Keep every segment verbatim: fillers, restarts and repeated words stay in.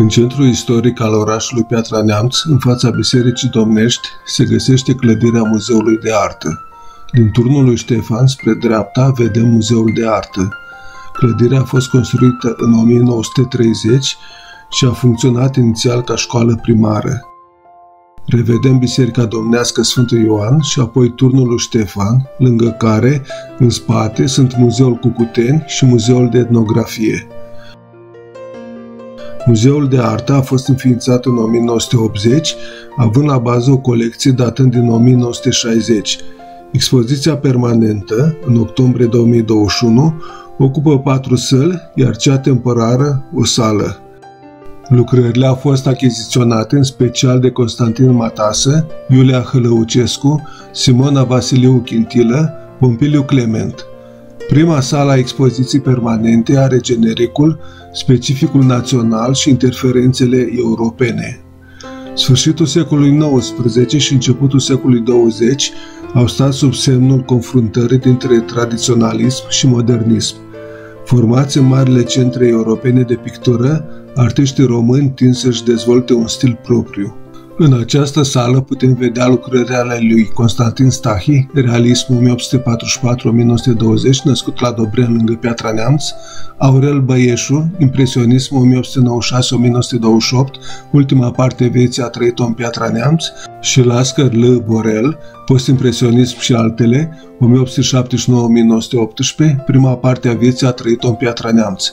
În centrul istoric al orașului Piatra Neamț, în fața Bisericii Domnești, se găsește clădirea Muzeului de Artă. Din turnul lui Ștefan spre dreapta vedem Muzeul de Artă. Clădirea a fost construită în o mie nouă sute treizeci și a funcționat inițial ca școală primară. Revedem Biserica Domnească Sfântul Ioan și apoi turnul lui Ștefan, lângă care, în spate, sunt Muzeul Cucuteni și Muzeul de Etnografie. Muzeul de Artă a fost înființat în o mie nouă sute optzeci, având la bază o colecție datând din o mie nouă sute șaizeci. Expoziția permanentă, în octombrie două mii douăzeci și unu, ocupă patru săli, iar cea temporară o sală. Lucrările au fost achiziționate în special de Constantin Matasă, Iulia Hălăucescu, Simona Vasiliu Chintilă, Pompiliu Clement. Prima sală a expoziției permanente are genericul, specificul național și interferențele europene. Sfârșitul secolului nouăsprezece și începutul secolului douăzeci au stat sub semnul confruntării dintre tradiționalism și modernism. Formați în marile centre europene de pictură, artiștii români tind să-și dezvolte un stil propriu. În această sală putem vedea lucrările ale lui Constantin Stahi, realismul o mie opt sute patruzeci și patru - o mie nouă sute douăzeci, născut la Dobren, lângă Piatra Neamț, Aurel Băeșu, impresionismul o mie opt sute nouăzeci și șase - o mie nouă sute douăzeci și opt, ultima parte vieții a trăit-o în Piatra Neamț, și Lascăr L. Borel, postimpresionism și altele, o mie opt sute șaptezeci și nouă - o mie nouă sute optsprezece, prima parte a vieții a trăit-o în Piatra Neamț.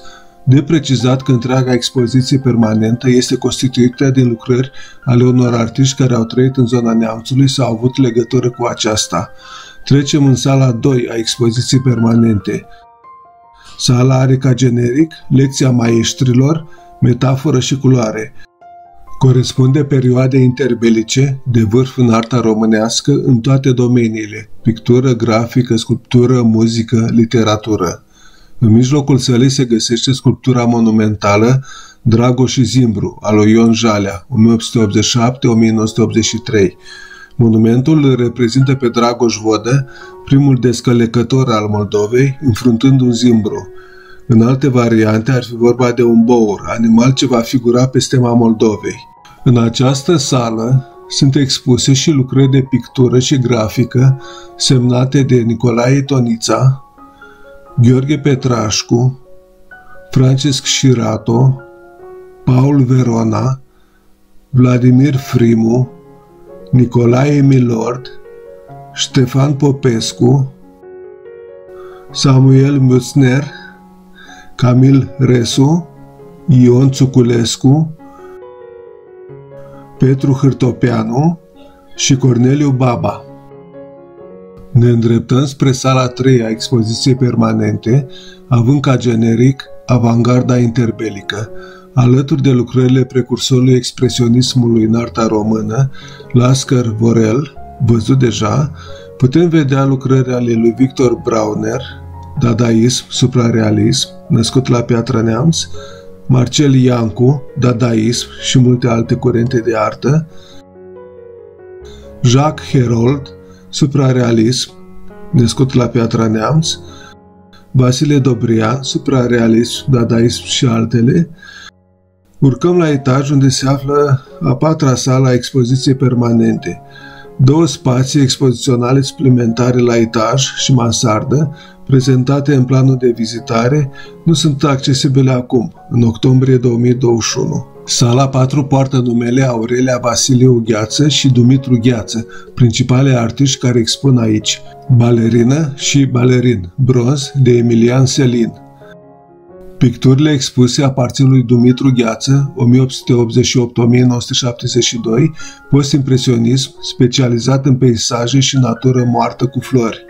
De precizat că întreaga expoziție permanentă este constituită din lucrări ale unor artiști care au trăit în zona Neamțului sau au avut legătură cu aceasta. Trecem în sala a doua a expoziției permanente. Sala are ca generic lecția maestrilor, metaforă și culoare. Corespunde perioade interbelice de vârf în arta românească în toate domeniile: pictură, grafică, sculptură, muzică, literatură. În mijlocul sălii se găsește sculptura monumentală Dragoș și Zimbru, al lui Ion Jalea, o mie opt sute optzeci și șapte - o mie nouă sute optzeci și trei. Monumentul îl reprezintă pe Dragoș Vodă, primul descălecător al Moldovei, înfruntând un zimbru. În alte variante ar fi vorba de un bour, animal ce va figura pe stema Moldovei. În această sală sunt expuse și lucrări de pictură și grafică semnate de Nicolae Tonița, Gheorghe Petrașcu, Francisc Șirato, Paul Verona, Vladimir Frimu, Nicolae Milord, Ștefan Popescu, Samuel Mützner, Camil Resu, Ion Cuculescu, Petru Hârtopianu și Corneliu Baba. Ne îndreptăm spre sala a treia a expoziției permanente, având ca generic avangarda interbelică. Alături de lucrările precursorului expresionismului în arta română, Lascăr Vorel, văzut deja, putem vedea lucrări ale lui Victor Brauner, dadaism, suprarealism, născut la Piatra Neamț, Marcel Iancu, dadaism și multe alte curente de artă, Jacques Herold, suprarealism, născut la Piatra Neamț, Vasile Dobrian, suprarealism, dadaism și altele. Urcăm la etaj unde se află a patra sală a expoziției permanente. Două spații expoziționale suplimentare la etaj și mansardă, prezentate în planul de vizitare, nu sunt accesibile acum, în octombrie două mii douăzeci și unu. Sala patru poartă numele Aurelia Vasiliu Gheață și Dumitru Gheață, principale artiști care expun aici: balerină și balerin, bronz de Emilian Selin. Picturile expuse aparțin lui Dumitru Gheață, o mie opt sute optzeci și opt - o mie nouă sute șaptezeci și doi, postimpresionism, specializat în peisaje și natură moartă cu flori.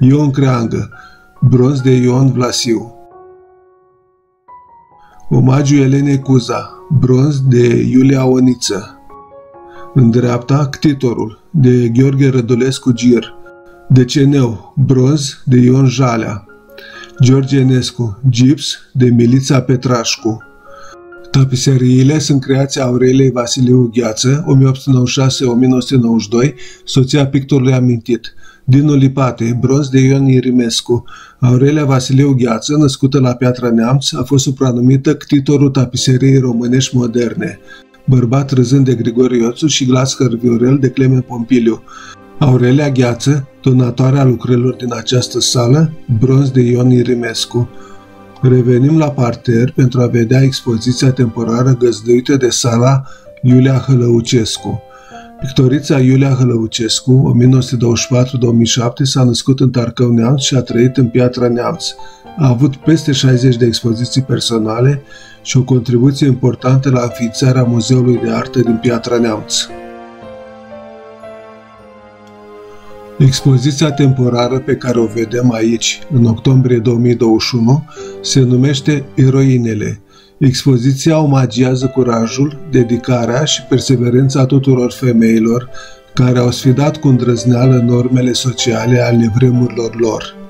Ion Creangă, bronz de Ion Vlasiu. Omagiu Elenei Cuza, bronz de Iulia Oniță. În dreapta, Ctitorul, de Gheorghe Rădulescu Gir. Deceneu, bronz de Ion Jalea. George Enescu, gips de Milița Petrașcu. Tapiseriile sunt creația Aureliei Vasiliu Gheață, o mie opt sute nouăzeci și șase - o mie nouă sute nouăzeci și doi, soția pictorului amintit. Dinul Lipate, bronz de Ion Irimescu. Aurelia Vasiliu Gheață, născută la Piatra Neamț, a fost supranumită ctitorul tapiseriei românești moderne. Bărbat râzând de Grigore Ioțu și Lascăr Vorel de Clement Pompiliu. Aurelia Gheață, donatoarea lucrărilor din această sală, bronz de Ion Irimescu. Revenim la parter pentru a vedea expoziția temporară găzduită de sala Iulia Hălăucescu. Pictorița Iulia Hălăucescu, o mie nouă sute douăzeci și patru - două mii șapte, s-a născut în Tarcău Neamț și a trăit în Piatra Neamț. A avut peste șaizeci de expoziții personale și o contribuție importantă la înființarea Muzeului de Artă din Piatra Neamț. Expoziția temporară pe care o vedem aici, în octombrie două mii douăzeci și unu, se numește Eroinele. Expoziția omagiază curajul, dedicarea și perseverența tuturor femeilor care au sfidat cu îndrăzneală normele sociale ale vremurilor lor.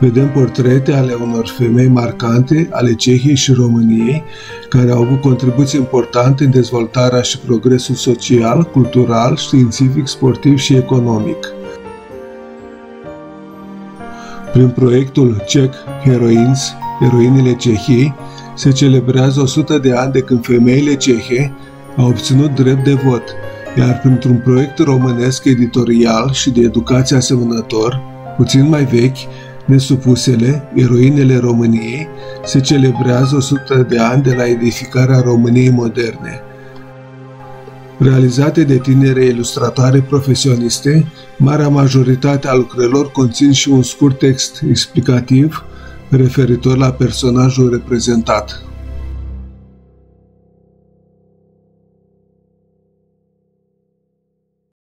Vedem portrete ale unor femei marcante ale Cehiei și României, care au avut contribuții importante în dezvoltarea și progresul social, cultural, științific, sportiv și economic. Prin proiectul Czech Heroines, Eroinele Cehiei, se celebrează o sută de ani de când femeile cehe au obținut drept de vot, iar printr-un proiect românesc editorial și de educație asemănător, puțin mai vechi, Nesupusele, Eroinele României, se celebrează o sută de ani de la edificarea României moderne. Realizate de tinere ilustratoare profesioniste, marea majoritate a lucrărilor conțin și un scurt text explicativ referitor la personajul reprezentat.